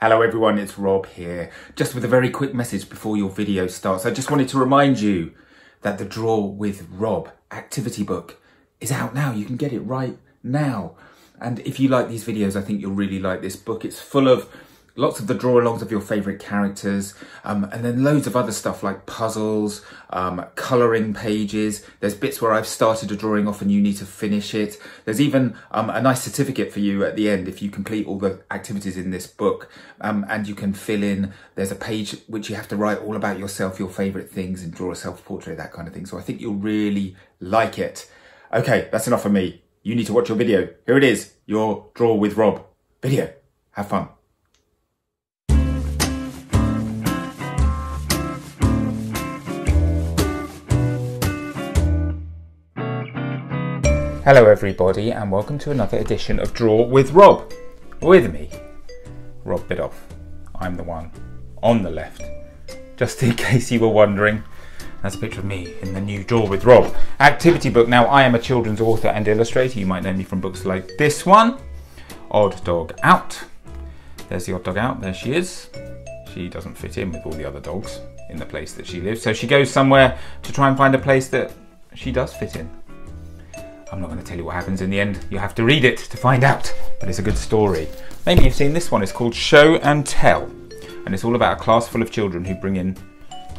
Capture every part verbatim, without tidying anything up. Hello everyone, it's Rob here. Just with a very quick message before your video starts. I just wanted to remind you that the Draw with Rob activity book is out now. You can get it right now. And if you like these videos, I think you'll really like this book. It's full of lots of the draw-alongs of your favourite characters, um, and then loads of other stuff like puzzles, um, colouring pages. There's bits where I've started a drawing off and you need to finish it. There's even um, a nice certificate for you at the end if you complete all the activities in this book, um, and you can fill in. There's a page which you have to write all about yourself, your favourite things, and draw a self-portrait, that kind of thing. So I think you'll really like it. Okay, that's enough for me. You need to watch your video. Here it is, your Draw with Rob video. Have fun. Hello everybody, and welcome to another edition of Draw with Rob. With me, Rob Biddulph. I'm the one on the left. Just in case you were wondering, that's a picture of me in the new Draw with Rob activity book. Now, I am a children's author and illustrator. You might know me from books like this one, Odd Dog Out. There's the Odd Dog Out, there she is. She doesn't fit in with all the other dogs in the place that she lives, so she goes somewhere to try and find a place that she does fit in. I'm not going to tell you what happens in the end. You have to read it to find out, but it's a good story. Maybe you've seen this one. It's called Show and Tell, and it's all about a class full of children who bring in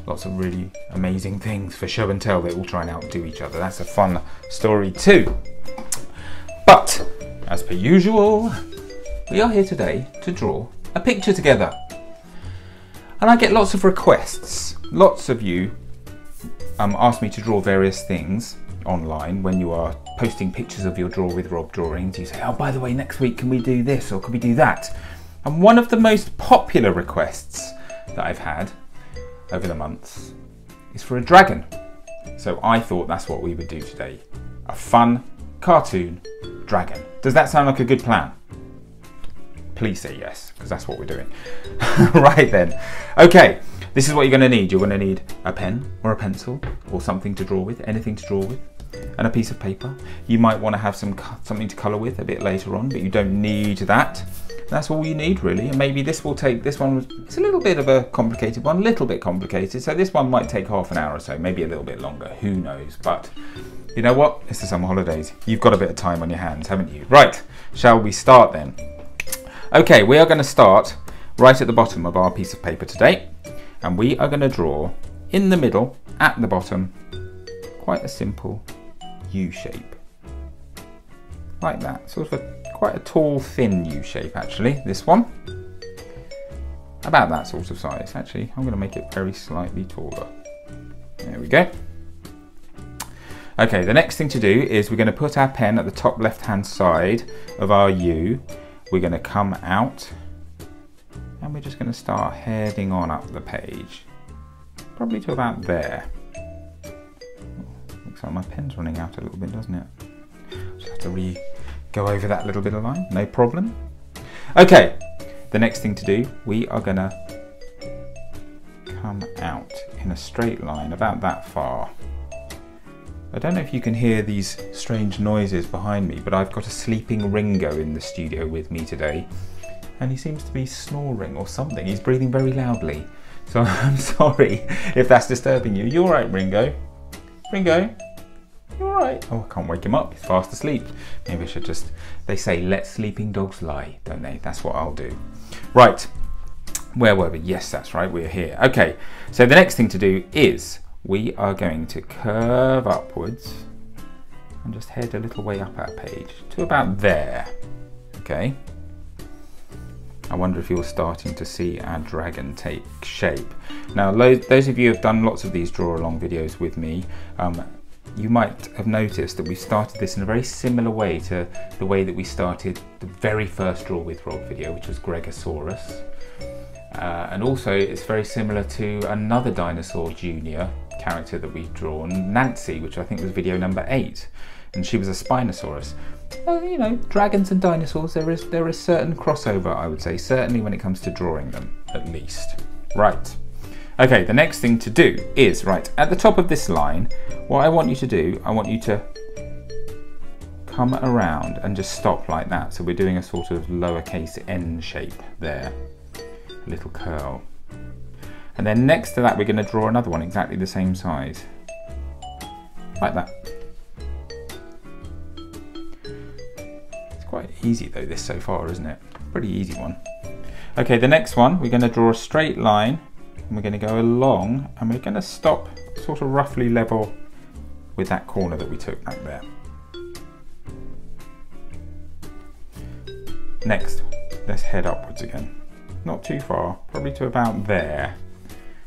lots of really amazing things for show and tell. They all try and outdo each other. That's a fun story too. But, as per usual, we are here today to draw a picture together. And I get lots of requests. Lots of you um, ask me to draw various things online when you are posting pictures of your Draw with Rob drawings. You say, oh, by the way, next week can we do this or can we do that? And one of the most popular requests that I've had over the months is for a dragon. So I thought that's what we would do today. A fun cartoon dragon. Does that sound like a good plan? Please say yes, because that's what we're doing. Right then. Okay, this is what you're going to need. You're going to need a pen or a pencil or something to draw with, anything to draw with, and a piece of paper. You might want to have some something to colour with a bit later on, but you don't need that. That's all you need really. And maybe this will take, this one, it's a little bit of a complicated one, a little bit complicated. So this one might take half an hour or so, maybe a little bit longer, who knows. But you know what? It's the summer holidays. You've got a bit of time on your hands, haven't you? Right, shall we start then? Okay, we are going to start right at the bottom of our piece of paper today, and we are going to draw in the middle, at the bottom, quite a simple U shape, like that. Sort of a, quite a tall, thin U shape actually, this one. About that sort of size. Actually, I'm going to make it very slightly taller. There we go. Okay, the next thing to do is we're going to put our pen at the top left-hand side of our U. We're going to come out and we're just going to start heading on up the page, probably to about there. Looks like my pen's running out a little bit, doesn't it? Just have to re-go over that little bit of line, no problem. Okay, the next thing to do, we are going to come out in a straight line about that far. I don't know if you can hear these strange noises behind me, but I've got a sleeping Ringo in the studio with me today, and he seems to be snoring or something. He's breathing very loudly, so I'm sorry if that's disturbing you. You all right, Ringo? Ringo? You all right? Oh, I can't wake him up. He's fast asleep. Maybe I should just... They say, let sleeping dogs lie, don't they? That's what I'll do. Right. Where were we? Yes, that's right. We're here. Okay. So the next thing to do is... we are going to curve upwards and just head a little way up our page to about there. Okay. I wonder if you're starting to see our dragon take shape. Now, those of you who have done lots of these draw along videos with me, um, you might have noticed that we started this in a very similar way to the way that we started the very first Draw with Rob video, which was Gregosaurus. Uh, and also it's very similar to another dinosaur junior character that we've drawn, Nancy, which I think was video number eight, and she was a Spinosaurus. Well, you know, dragons and dinosaurs, there is there is certain crossover, I would say, certainly when it comes to drawing them, at least. Right. Okay, the next thing to do is, right, at the top of this line, what I want you to do, I want you to come around and just stop like that. So we're doing a sort of lowercase n shape there. a little curl. And then next to that we're going to draw another one exactly the same size, like that. It's quite easy though, this so far, isn't it? Pretty easy one. Okay, the next one we're going to draw a straight line, and we're going to go along, and we're going to stop sort of roughly level with that corner that we took back there. Next, let's head upwards again. Not too far, probably to about there.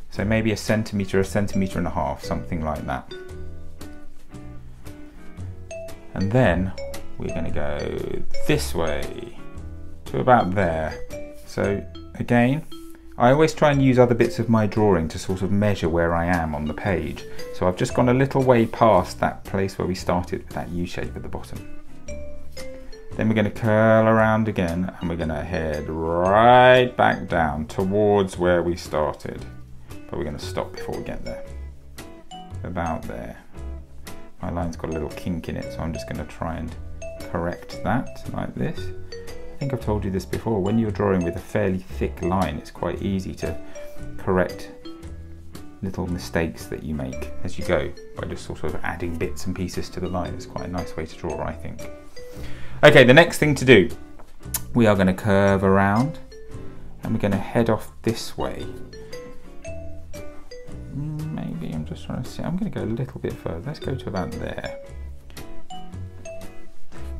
So maybe a centimetre, a centimetre and a half, something like that. And then we're going to go this way to about there. So again, I always try and use other bits of my drawing to sort of measure where I am on the page. So I've just gone a little way past that place where we started with that U shape at the bottom. Then we're going to curl around again, and we're going to head right back down towards where we started. But we're going to stop before we get there. About there. My line's got a little kink in it, so I'm just going to try and correct that like this. I think I've told you this before, when you're drawing with a fairly thick line, it's quite easy to correct little mistakes that you make as you go by just sort of adding bits and pieces to the line. It's quite a nice way to draw, I think. Okay, the next thing to do, we are going to curve around, and we're going to head off this way. Maybe I'm just trying to see. I'm going to go a little bit further. Let's go to about there.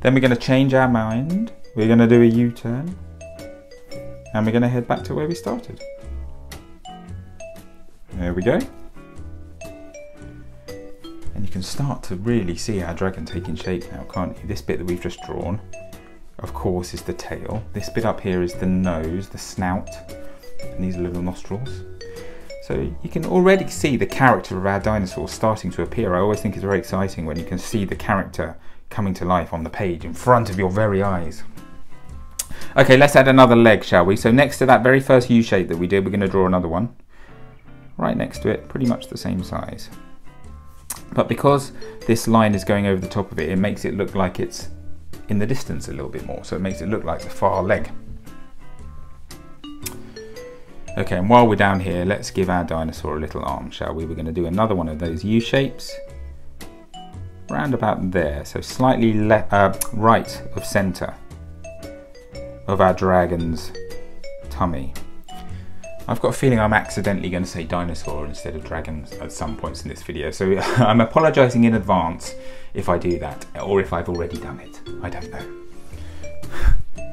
Then we're going to change our mind. We're going to do a U-turn, and we're going to head back to where we started. There we go. And you can start to really see our dragon taking shape now, can't you? This bit that we've just drawn, of course, is the tail. This bit up here is the nose, the snout, and these little nostrils. So you can already see the character of our dinosaur starting to appear. I always think it's very exciting when you can see the character coming to life on the page in front of your very eyes. Okay, let's add another leg, shall we? So next to that very first U shape that we did, we're going to draw another one. Right next to it, pretty much the same size. But because this line is going over the top of it, it makes it look like it's in the distance a little bit more. So it makes it look like the far leg. Okay, and while we're down here, let's give our dinosaur a little arm, shall we? We're going to do another one of those U shapes. Round about there, so slightly le uh, right of centre of our dragon's tummy. I've got a feeling I'm accidentally going to say dinosaur instead of dragons at some points in this video, so I'm apologising in advance if I do that, or if I've already done it. I don't know.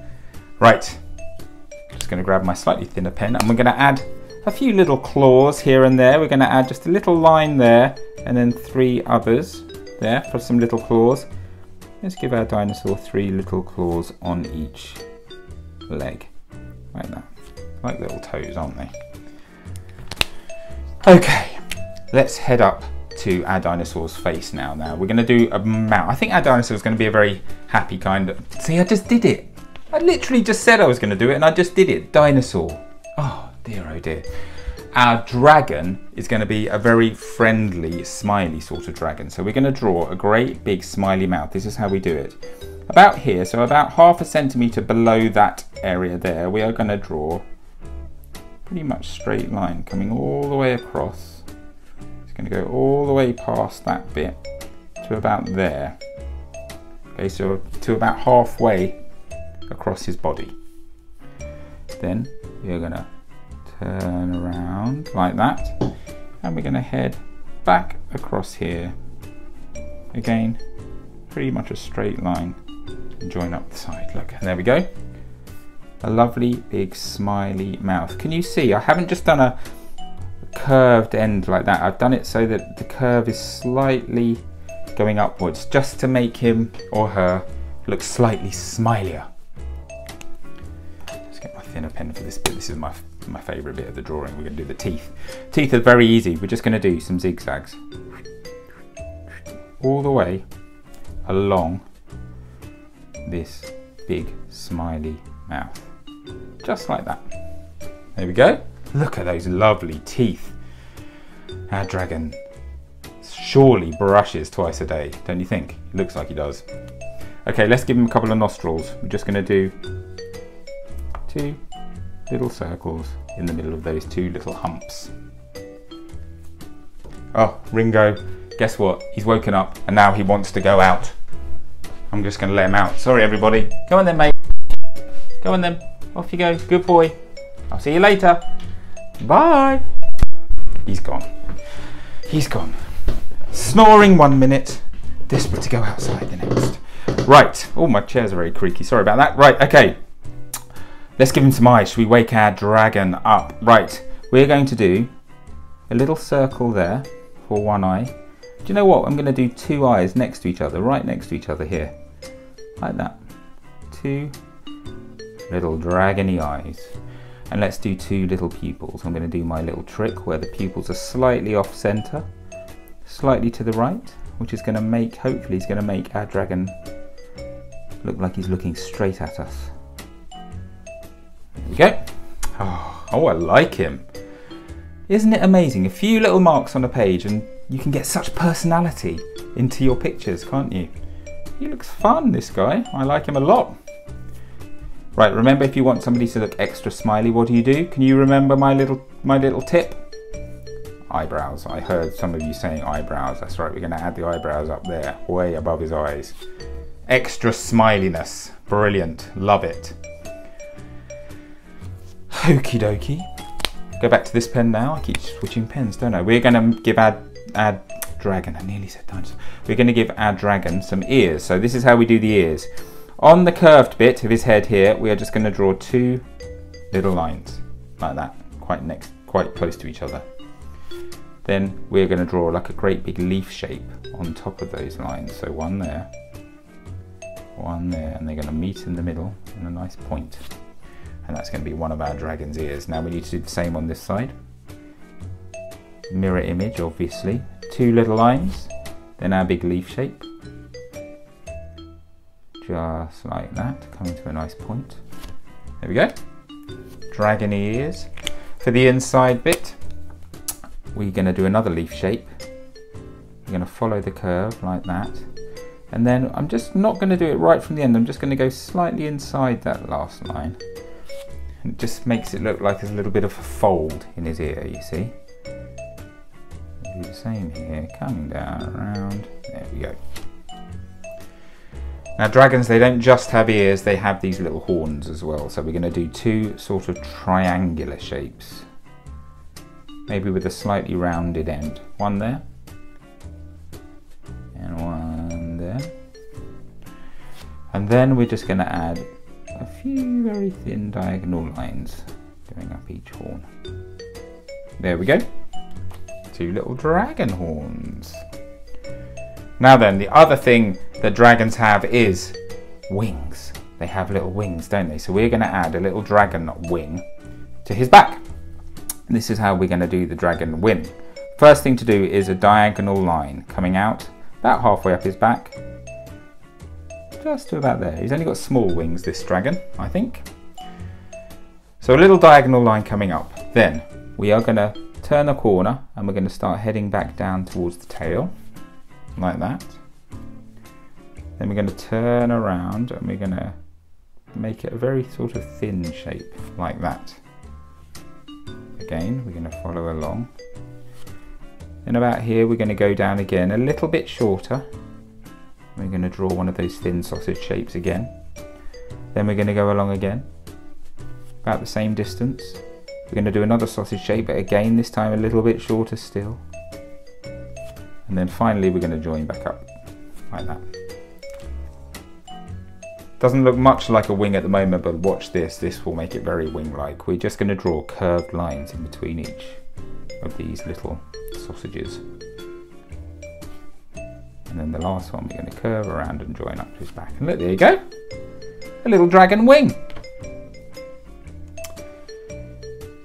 Right, just going to grab my slightly thinner pen, and we're going to add a few little claws here and there. We're going to add just a little line there, and then three others there for some little claws. Let's give our dinosaur three little claws on each leg, like that. Like little toes, aren't they? Okay, let's head up to our dinosaur's face now. Now we're going to do a mouth. I think our dinosaur is going to be a very happy kind of... See, I just did it. I literally just said I was going to do it, and I just did it. Dinosaur. Oh dear, oh dear. Our dragon is going to be a very friendly, smiley sort of dragon. So we're going to draw a great big smiley mouth. This is how we do it. About here, so about half a centimetre below that area there, we are going to draw pretty much straight line coming all the way across. It's going to go all the way past that bit to about there. Okay, so to about halfway across his body. Then you're going to turn around like that, and we're going to head back across here. Again, pretty much a straight line, and join up the side. Look, and there we go. A lovely big smiley mouth. Can you see? I haven't just done a curved end like that. I've done it so that the curve is slightly going upwards, just to make him or her look slightly smilier. Let's get my thinner pen for this bit. This is my, my favourite bit of the drawing. We're going to do the teeth. Teeth are very easy. We're just going to do some zigzags all the way along this big smiley mouth. Just like that. There we go. Look at those lovely teeth. Our dragon surely brushes twice a day, don't you think? It looks like he does. Okay, let's give him a couple of nostrils. We're just going to do two, little circles in the middle of those two little humps. Oh, Ringo, guess what? He's woken up and now he wants to go out. I'm just gonna let him out. Sorry, everybody. Go on then, mate. Go on then. Off you go. Good boy. I'll see you later. Bye. He's gone. He's gone. Snoring one minute, desperate to go outside the next. Right. Oh, my chairs are very creaky. Sorry about that. Right. Okay. Let's give him some eyes. Should we wake our dragon up? Right. We're going to do a little circle there for one eye. Do you know what? I'm going to do two eyes next to each other, right next to each other here. Like that. Two little dragony eyes. And let's do two little pupils. I'm going to do my little trick where the pupils are slightly off center, slightly to the right, which is going to make, hopefully is going to make our dragon look like he's looking straight at us. There we go. Oh, oh, I like him. Isn't it amazing? A few little marks on a page and you can get such personality into your pictures, can't you? He looks fun, this guy. I like him a lot. Right, remember, if you want somebody to look extra smiley, what do you do? Can you remember my little my little tip? Eyebrows. I heard some of you saying eyebrows. That's right, we're going to add the eyebrows up there, way above his eyes. Extra smiliness. Brilliant. Love it. Okie dokie. Go back to this pen now. I keep switching pens, don't I? We're going to give our, our dragon, I nearly said dinosaur. We're going to give our dragon some ears. So this is how we do the ears. On the curved bit of his head here, we are just going to draw two little lines like that, quite next, quite close to each other. Then we're going to draw like a great big leaf shape on top of those lines. So one there, one there, and they're going to meet in the middle in a nice point. And that's going to be one of our dragon's ears. Now we need to do the same on this side. Mirror image, obviously. Two little lines, then our big leaf shape. Just like that, coming to a nice point. There we go. Dragon ears. For the inside bit, we're going to do another leaf shape. We're going to follow the curve like that. And then I'm just not going to do it right from the end. I'm just going to go slightly inside that last line. And it just makes it look like there's a little bit of a fold in his ear, you see. We'll do the same here, coming down around. There we go. Now dragons, they don't just have ears, they have these little horns as well. So we're going to do two sort of triangular shapes. Maybe with a slightly rounded end. One there. And one there. And then we're just going to add a few very thin diagonal lines going up each horn. There we go. Two little dragon horns. Now then, the other thing that dragons have is wings. They have little wings, don't they? So we're going to add a little dragon wing to his back. And this is how we're going to do the dragon wing. First thing to do is a diagonal line coming out about halfway up his back. Just to about there. He's only got small wings, this dragon, I think. So a little diagonal line coming up. Then we are going to turn a corner and we're going to start heading back down towards the tail. Like that. Then we're going to turn around and we're going to make it a very sort of thin shape like that. Again, we're going to follow along. And about here we're going to go down again a little bit shorter. We're going to draw one of those thin sausage shapes again. Then we're going to go along again about the same distance. We're going to do another sausage shape, but again this time a little bit shorter still. And then finally we're going to join back up like that. Doesn't look much like a wing at the moment, but watch this, this will make it very wing-like. We're just going to draw curved lines in between each of these little sausages. And then the last one we're going to curve around and join up to his back. And look, there you go, a little dragon wing.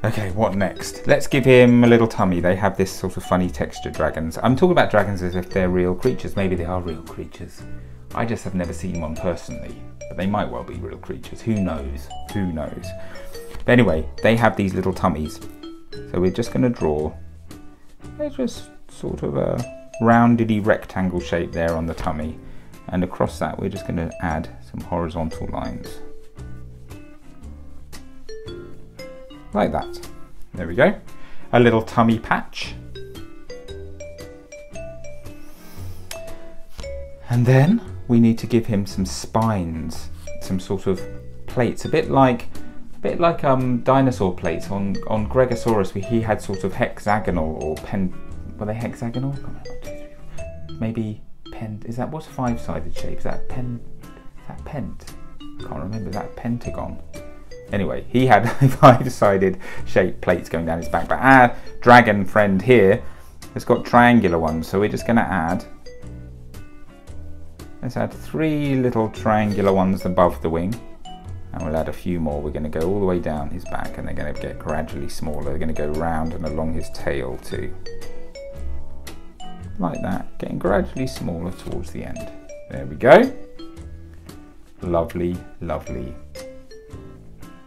Okay, what next? Let's give him a little tummy. They have this sort of funny texture, dragons. I'm talking about dragons as if they're real creatures. Maybe they are real creatures. I just have never seen one personally, but they might well be real creatures. Who knows? Who knows? But anyway, they have these little tummies. So we're just going to draw just sort of a roundedy rectangle shape there on the tummy. And across that, we're just going to add some horizontal lines. like that. There we go. A little tummy patch. And then we need to give him some spines, some sort of plates, a bit like a bit like um, dinosaur plates. On, on Gregosaurus, we, he had sort of hexagonal or pen, were they hexagonal? Maybe pent, is that, what's five-sided shape? Is that pen, is that pent? I can't remember, is that pentagon? Anyway, he had five-sided shaped plates going down his back, but our dragon friend here has got triangular ones, so we're just gonna add, let's add three little triangular ones above the wing, and we'll add a few more. We're gonna go all the way down his back, and they're gonna get gradually smaller. They're gonna go round and along his tail too. Like that, getting gradually smaller towards the end. There we go. Lovely, lovely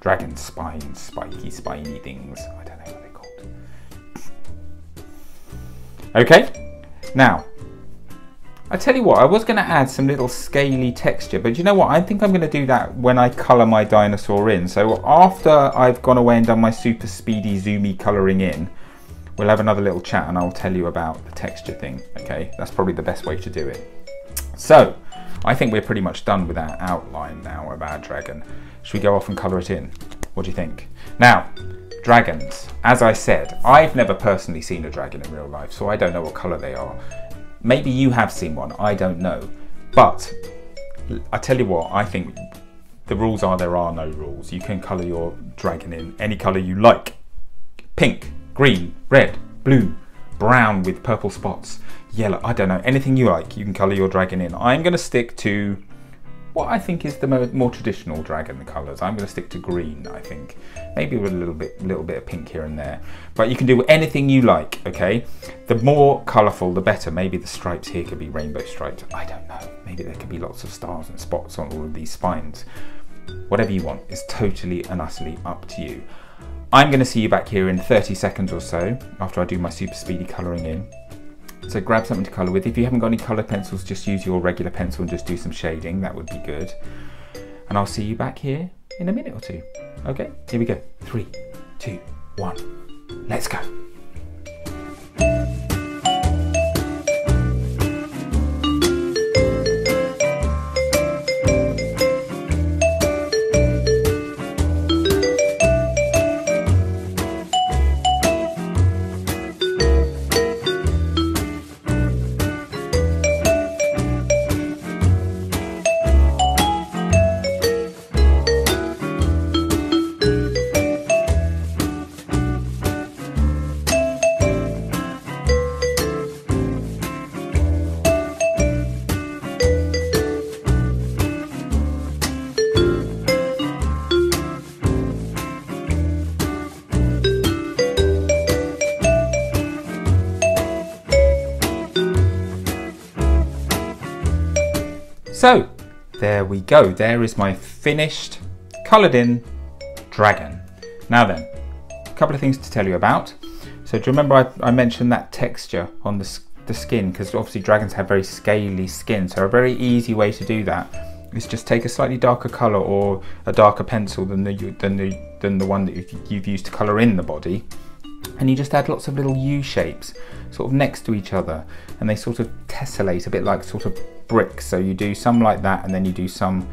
dragon spines, spiky, spiny things. I don't know what they're called. Okay, now, I tell you what, I was going to add some little scaly texture, but you know what? I think I'm going to do that when I colour my dinosaur in. So after I've gone away and done my super speedy, zoomy colouring in, we'll have another little chat and I'll tell you about the texture thing, okay? That's probably the best way to do it. So, I think we're pretty much done with our outline now of our dragon. Should we go off and colour it in? What do you think? Now, dragons, as I said, I've never personally seen a dragon in real life, so I don't know what colour they are. Maybe you have seen one, I don't know. But, I tell you what, I think the rules are there are no rules. You can colour your dragon in any colour you like. Pink, green, red, blue, brown with purple spots, yellow, I don't know, anything you like, you can colour your dragon in. I'm going to stick to what I think is the more, more traditional dragon colours. I'm going to stick to green, I think. Maybe with a little bit, little bit of pink here and there. But you can do anything you like, okay? The more colourful, the better. Maybe the stripes here could be rainbow stripes. I don't know. Maybe there could be lots of stars and spots on all of these spines. Whatever you want is totally and utterly up to you. I'm going to see you back here in thirty seconds or so after I do my super speedy colouring in. So grab something to colour with. If you haven't got any colour pencils, just use your regular pencil and just do some shading. That would be good. And I'll see you back here in a minute or two. Okay, here we go. Three, two, one. Let's go. So, there we go. There is my finished, coloured in dragon. Now then, a couple of things to tell you about. So do you remember I, I mentioned that texture on the, the skin, because obviously dragons have very scaly skin. So a very easy way to do that is just take a slightly darker colour or a darker pencil than the, than the, than the one that you've, you've used to colour in the body. And you just add lots of little U shapes sort of next to each other, and they sort of tessellate a bit like sort of bricks. So you do some like that, and then you do some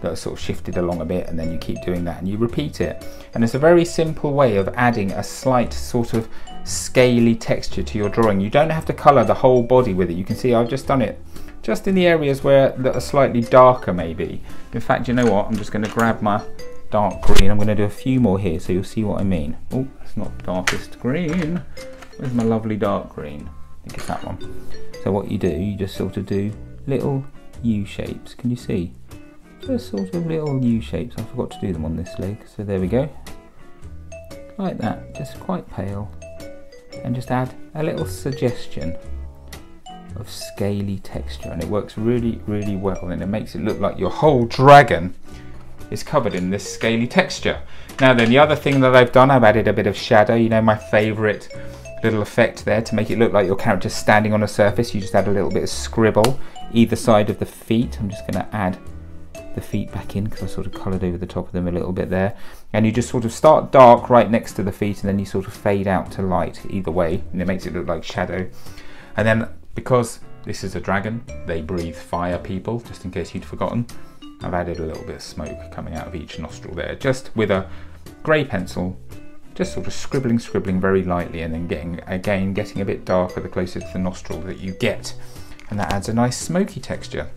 that are sort of shifted along a bit, and then you keep doing that and you repeat it. And it's a very simple way of adding a slight sort of scaly texture to your drawing. You don't have to colour the whole body with it. You can see I've just done it just in the areas where that are slightly darker maybe. In fact, you know what, I'm just going to grab my dark green. I'm going to do a few more here so you'll see what I mean. Oh, it's not darkest green. Where's my lovely dark green? I think it's that one. So what you do, you just sort of do little U shapes. Can you see? Just sort of little U shapes. I forgot to do them on this leg. So there we go. Like that, just quite pale. And just add a little suggestion of scaly texture. And it works really, really well. And it makes it look like your whole dragon is covered in this scaly texture. Now then, the other thing that I've done, I've added a bit of shadow, you know, my favourite little effect there to make it look like your character's standing on a surface. You just add a little bit of scribble either side of the feet. I'm just going to add the feet back in, because I sort of coloured over the top of them a little bit there. And you just sort of start dark right next to the feet, and then you sort of fade out to light either way, and it makes it look like shadow. And then, because this is a dragon, they breathe fire, people, just in case you'd forgotten. I've added a little bit of smoke coming out of each nostril there, just with a grey pencil, just sort of scribbling, scribbling very lightly, and then getting, again, getting a bit darker the closer to the nostril that you get. And that adds a nice smoky texture.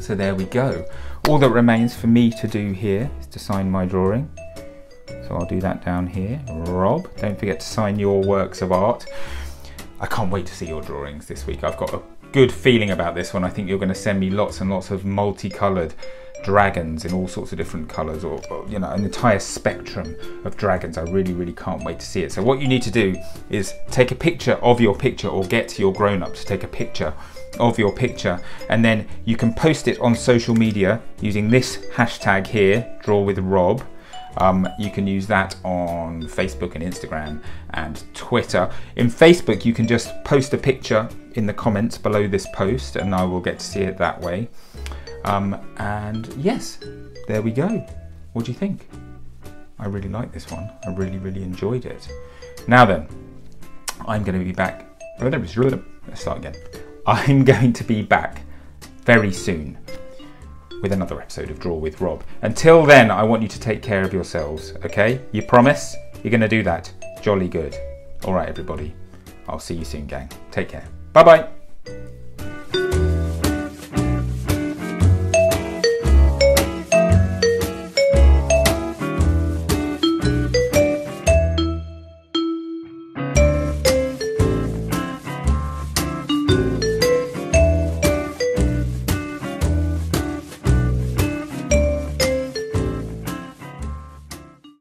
So there we go. All that remains for me to do here is to sign my drawing. So I'll do that down here. Rob, don't forget to sign your works of art. I can't wait to see your drawings this week. I've got a good feeling about this one. I think you're going to send me lots and lots of multicoloured dragons in all sorts of different colours, or, or you know, an entire spectrum of dragons. I really, really can't wait to see it. So what you need to do is take a picture of your picture, or get your grown-up to take a picture of your picture, and then you can post it on social media using this hashtag here, Draw with Rob. Um, you can use that on Facebook and Instagram and Twitter. In Facebook, you can just post a picture in the comments below this post, and I will get to see it that way. Um, and yes, there we go. What do you think? I really like this one. I really, really enjoyed it. Now then, I'm going to be back. Let's start again. I'm going to be back very soon with another episode of Draw with Rob. Until then, I want you to take care of yourselves, okay? You promise? You're going to do that. Jolly good. All right, everybody. I'll see you soon, gang. Take care. Bye-bye.